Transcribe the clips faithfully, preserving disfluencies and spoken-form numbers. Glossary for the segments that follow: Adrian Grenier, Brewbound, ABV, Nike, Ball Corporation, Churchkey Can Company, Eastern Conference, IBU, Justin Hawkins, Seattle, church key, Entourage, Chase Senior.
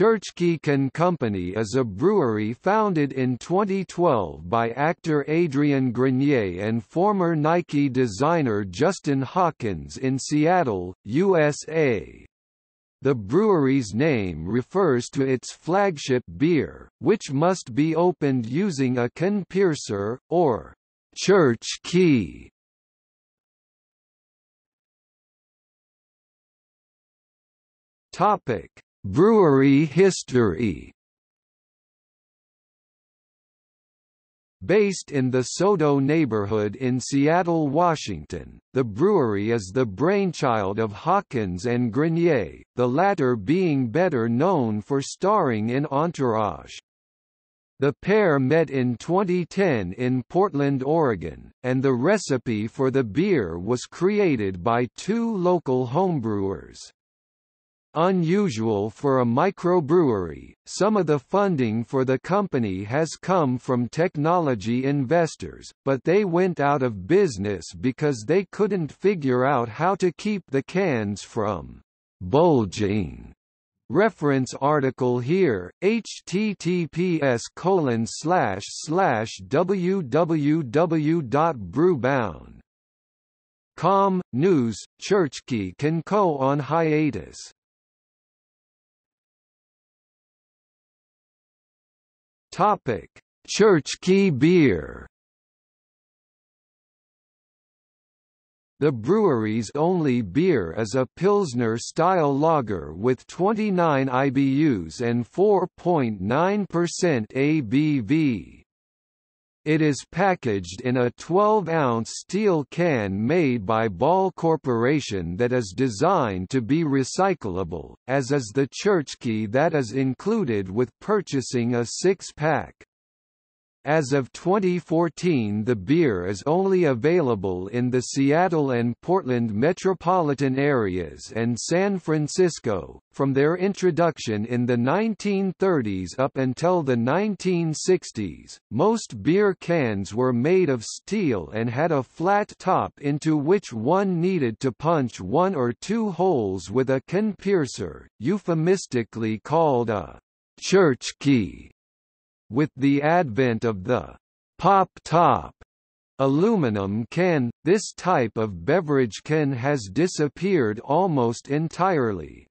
Churchkey Can Company is a brewery founded in twenty twelve by actor Adrian Grenier and former Nike designer Justin Hawkins in Seattle, U S A. The brewery's name refers to its flagship beer, which must be opened using a can piercer, or church key. Topic: Brewery history. Based in the Soto neighborhood in Seattle, Washington, the brewery is the brainchild of Hawkins and Grenier, the latter being better known for starring in Entourage. The pair met in twenty ten in Portland, Oregon, and the recipe for the beer was created by two local homebrewers. Unusual for a microbrewery, some of the funding for the company has come from technology investors, but they went out of business because they couldn't figure out how to keep the cans from bulging. Reference article here, H T T P S colon slash slash w w w dot brewbound dot com, News, Churchkey Can Co. on hiatus. Topic: Churchkey beer. The brewery's only beer is a Pilsner-style lager with twenty-nine I B Us and four point nine percent A B V. It is packaged in a twelve ounce steel can made by Ball Corporation that is designed to be recyclable, as is the Churchkey that is included with purchasing a six pack. As of twenty fourteen, the beer is only available in the Seattle and Portland metropolitan areas and San Francisco. From their introduction in the nineteen thirties up until the nineteen sixties, most beer cans were made of steel and had a flat top into which one needed to punch one or two holes with a can piercer, euphemistically called a churchkey. With the advent of the pop-top aluminum can, this type of beverage can has disappeared almost entirely.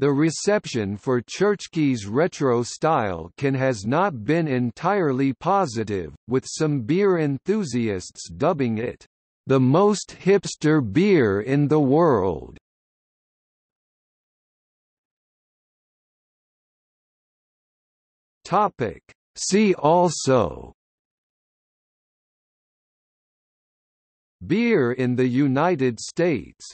The reception for Churchkey's retro-style can has not been entirely positive, with some beer enthusiasts dubbing it, "the most hipster beer in the world." Topic: See also: Beer in the United States.